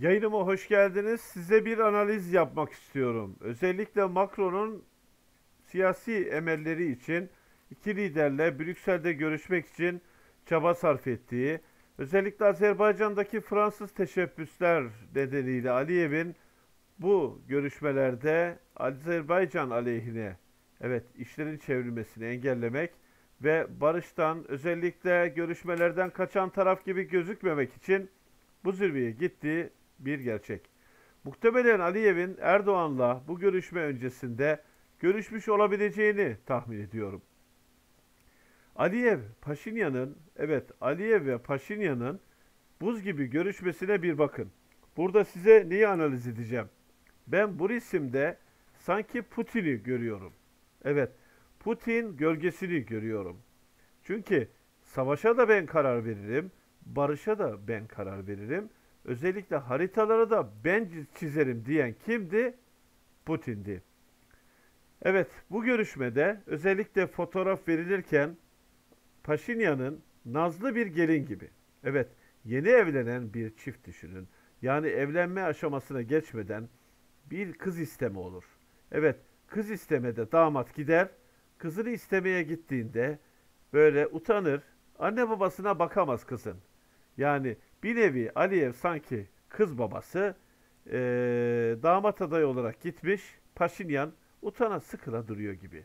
Yayınıma hoş geldiniz. Size bir analiz yapmak istiyorum. Özellikle Macron'un siyasi emelleri için iki liderle Brüksel'de görüşmek için çaba sarf ettiği, özellikle Azerbaycan'daki Fransız teşebbüsler nedeniyle Aliyev'in bu görüşmelerde Azerbaycan aleyhine, evet, işlerin çevrilmesini engellemek ve barıştan, özellikle görüşmelerden kaçan taraf gibi gözükmemek için bu zirveye gittiği bir gerçek. Muhtemelen Aliyev'in Erdoğan'la bu görüşme öncesinde görüşmüş olabileceğini tahmin ediyorum. Aliyev ve Paşinyan'ın buz gibi görüşmesine bir bakın. Burada size neyi analiz edeceğim? Ben bu resimde sanki Putin'i görüyorum. Evet, Putin gölgesini görüyorum. Çünkü savaşa da ben karar veririm, barışa da ben karar veririm, özellikle haritalara da ben çizerim diyen kimdi? Putin'di. Evet, bu görüşmede özellikle fotoğraf verilirken Paşinyan'ın nazlı bir gelin gibi. Evet, yeni evlenen bir çift düşünün. Yani evlenme aşamasına geçmeden bir kız isteme olur. Evet, kız istemede damat gider, kızını istemeye gittiğinde böyle utanır, anne babasına bakamaz kızın. Yani bir nevi Aliyev sanki kız babası, damat adayı olarak gitmiş, Paşinyan utana sıkıla duruyor gibi.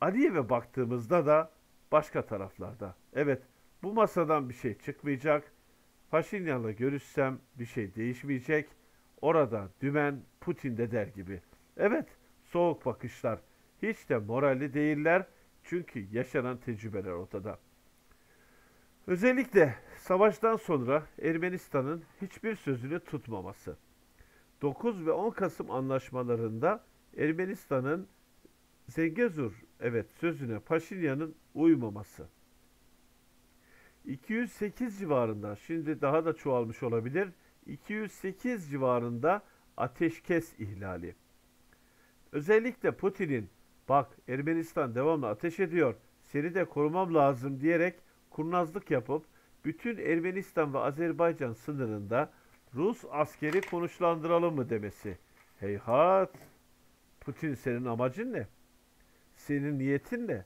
Aliyev'e baktığımızda da başka taraflarda. Evet, bu masadan bir şey çıkmayacak. Paşinyan'la görüşsem bir şey değişmeyecek. Orada dümen Putin'de der gibi. Evet, soğuk bakışlar. Hiç de moralli değiller. Çünkü yaşanan tecrübeler ortada. Özellikle savaştan sonra Ermenistan'ın hiçbir sözünü tutmaması. 9 ve 10 Kasım anlaşmalarında Ermenistan'ın Zengezur, evet, sözüne Paşinyan'ın uymaması. 208 civarında, şimdi daha da çoğalmış olabilir, 208 civarında ateşkes ihlali. Özellikle Putin'in, bak Ermenistan devamlı ateş ediyor, seni de korumam lazım diyerek kurnazlık yapıp bütün Ermenistan ve Azerbaycan sınırında Rus askeri konuşlandıralım mı demesi. Heyhat! Putin, senin amacın ne? Senin niyetin ne?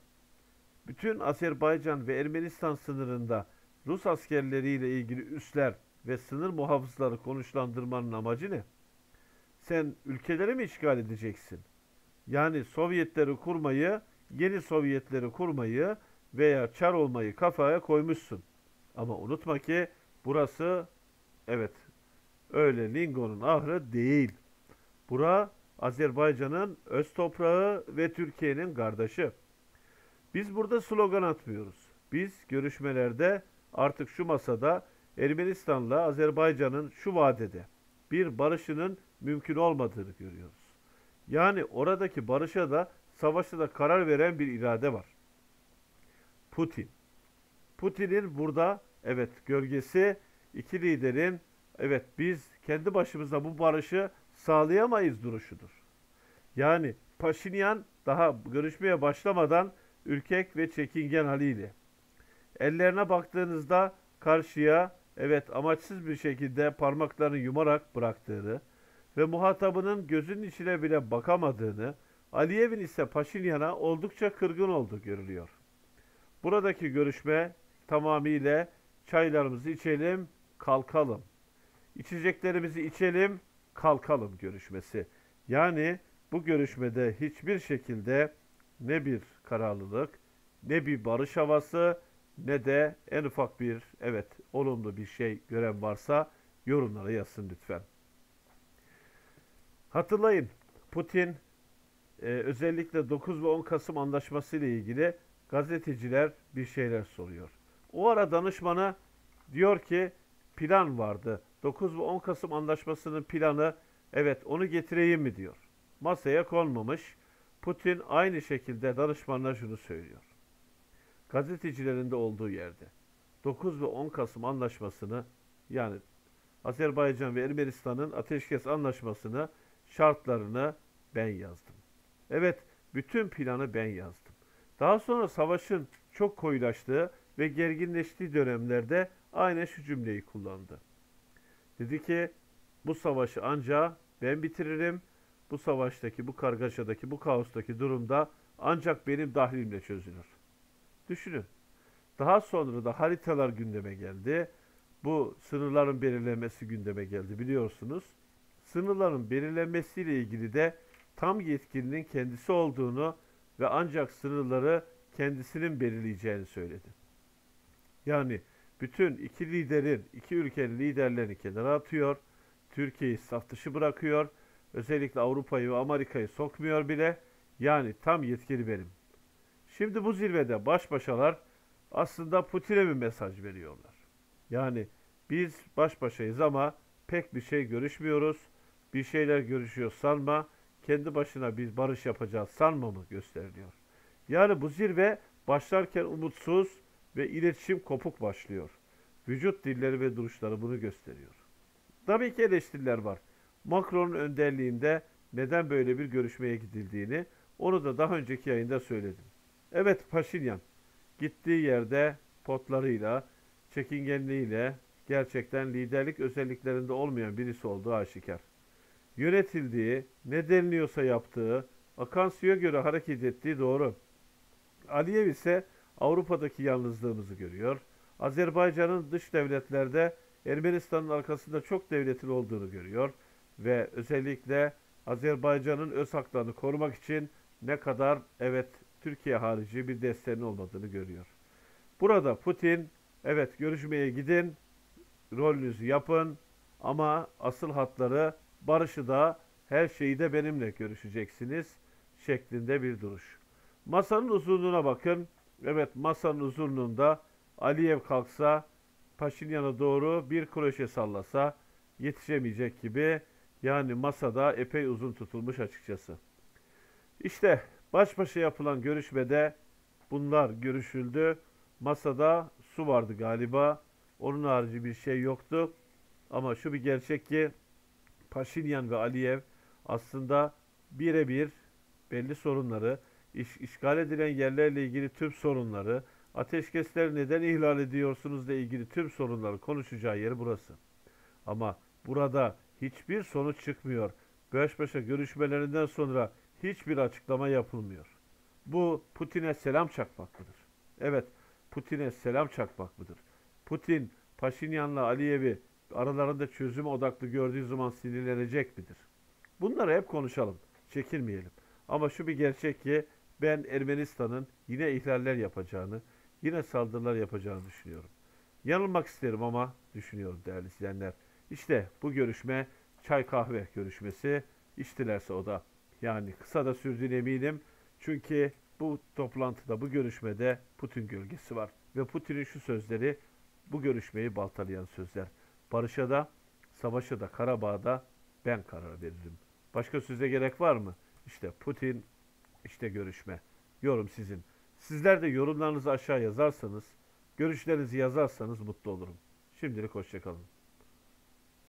Bütün Azerbaycan ve Ermenistan sınırında Rus askerleriyle ilgili üsler ve sınır muhafızları konuşlandırmanın amacı ne? Sen ülkeleri mi işgal edeceksin? Yani Sovyetleri kurmayı, yeni Sovyetleri kurmayı veya çar olmayı kafaya koymuşsun. Ama unutma ki burası, evet, öyle Lingo'nun ahırı değil. Bura Azerbaycan'ın öz toprağı ve Türkiye'nin kardeşi. Biz burada slogan atmıyoruz. Biz görüşmelerde artık şu masada Ermenistan'la Azerbaycan'ın şu vadede bir barışının mümkün olmadığını görüyoruz. Yani oradaki barışa da savaşa da karar veren bir irade var. Putin. Putin'in burada, evet, gölgesi, iki liderin, evet, biz kendi başımıza bu barışı sağlayamayız duruşudur. Yani Paşinyan daha görüşmeye başlamadan ürkek ve çekingen haliyle. Ellerine baktığınızda karşıya, evet, amaçsız bir şekilde parmaklarını yumarak bıraktığını ve muhatabının gözünün içine bile bakamadığını, Aliyev'in ise Paşinyan'a oldukça kırgın olduğu görülüyor. Buradaki görüşme tamamıyla çaylarımızı içelim, kalkalım. İçeceklerimizi içelim, kalkalım görüşmesi. Yani bu görüşmede hiçbir şekilde ne bir kararlılık, ne bir barış havası, ne de en ufak bir, evet, olumlu bir şey gören varsa yorumlara yazsın lütfen. Hatırlayın, Putin özellikle 9 ve 10 Kasım anlaşması ile ilgili gazeteciler bir şeyler soruyor. O ara danışmanı diyor ki plan vardı. 9 ve 10 Kasım anlaşmasının planı, evet, onu getireyim mi diyor. Masaya konmamış. Putin aynı şekilde danışmanına şunu söylüyor. Gazetecilerin de olduğu yerde 9 ve 10 Kasım anlaşmasını, yani Azerbaycan ve Ermenistan'ın ateşkes anlaşmasını, şartlarını ben yazdım. Evet, bütün planı ben yazdım. Daha sonra savaşın çok koyulaştığı ve gerginleştiği dönemlerde aynen şu cümleyi kullandı. Dedi ki bu savaşı ancak ben bitiririm. Bu savaştaki, bu kargaşadaki, bu kaostaki durumda ancak benim dahlimle çözülür. Düşünün. Daha sonra da haritalar gündeme geldi. Bu sınırların belirlenmesi gündeme geldi biliyorsunuz. Sınırların belirlenmesiyle ilgili de tam yetkilinin kendisi olduğunu ve ancak sınırları kendisinin belirleyeceğini söyledi. Yani bütün iki liderin, iki ülkenin liderlerini kenara atıyor, Türkiye'yi saf dışı bırakıyor, özellikle Avrupa'yı ve Amerika'yı sokmuyor bile. Yani tam yetkili benim. Şimdi bu zirvede baş başalar aslında Putin'e bir mesaj veriyorlar. Yani biz baş başayız ama pek bir şey görüşmüyoruz, bir şeyler görüşüyor sanma, kendi başına biz barış yapacağız sanma mı gösteriliyor. Yani bu zirve başlarken umutsuz ve iletişim kopuk başlıyor. Vücut dilleri ve duruşları bunu gösteriyor. Tabii ki eleştiriler var. Macron'un önderliğinde neden böyle bir görüşmeye gidildiğini, onu da daha önceki yayında söyledim. Evet, Paşinyan gittiği yerde potlarıyla, çekingenliğiyle gerçekten liderlik özelliklerinde olmayan birisi olduğu aşikar. Yönetildiği, ne deniliyorsa yaptığı, akan suya göre hareket ettiği doğru. Aliyev ise Avrupa'daki yalnızlığımızı görüyor. Azerbaycan'ın dış devletlerde Ermenistan'ın arkasında çok devletin olduğunu görüyor ve özellikle Azerbaycan'ın öz haklarını korumak için ne kadar evet Türkiye harici bir desteğinin olmadığını görüyor. Burada Putin evet görüşmeye gidin, rolünüzü yapın ama asıl hatları barışı da her şeyi de benimle görüşeceksiniz şeklinde bir duruş. Masanın uzunluğuna bakın. Evet, masanın uzunluğunda Aliyev kalksa, Paşinyan'a doğru bir kroşe sallasa yetişemeyecek gibi, yani masada epey uzun tutulmuş açıkçası. İşte baş başa yapılan görüşmede bunlar görüşüldü. Masada su vardı galiba, onun harici bir şey yoktu ama şu bir gerçek ki Paşinyan ve Aliyev aslında birebir belli sorunları, işgal edilen yerlerle ilgili tüm sorunları, ateşkesleri neden ihlal ediyorsunuzla ilgili tüm sorunları konuşacağı yeri burası. Ama burada hiçbir sonuç çıkmıyor. Baş başa görüşmelerinden sonra hiçbir açıklama yapılmıyor. Bu Putin'e selam çakmak mıdır? Evet, Putin'e selam çakmak mıdır? Putin, Paşinyan'la Aliyev'i aralarında çözüme odaklı gördüğü zaman sinirlenecek midir? Bunları hep konuşalım, çekinmeyelim. Ama şu bir gerçek ki ben Ermenistan'ın yine ihlaller yapacağını, yine saldırılar yapacağını düşünüyorum. Yanılmak isterim ama düşünüyorum değerli izleyenler. İşte bu görüşme çay kahve görüşmesi, içtilerse o da. Yani kısa da sürdüğüne eminim. Çünkü bu toplantıda, bu görüşmede Putin gölgesi var. Ve Putin'in şu sözleri bu görüşmeyi baltalayan sözler. Barışa da, savaşa da, Karabağ'da ben karar veririm. Başka söze gerek var mı? İşte Putin, işte görüşme. Yorum sizin. Sizler de yorumlarınızı aşağı yazarsanız, görüşlerinizi yazarsanız mutlu olurum. Şimdilik hoşça kalın.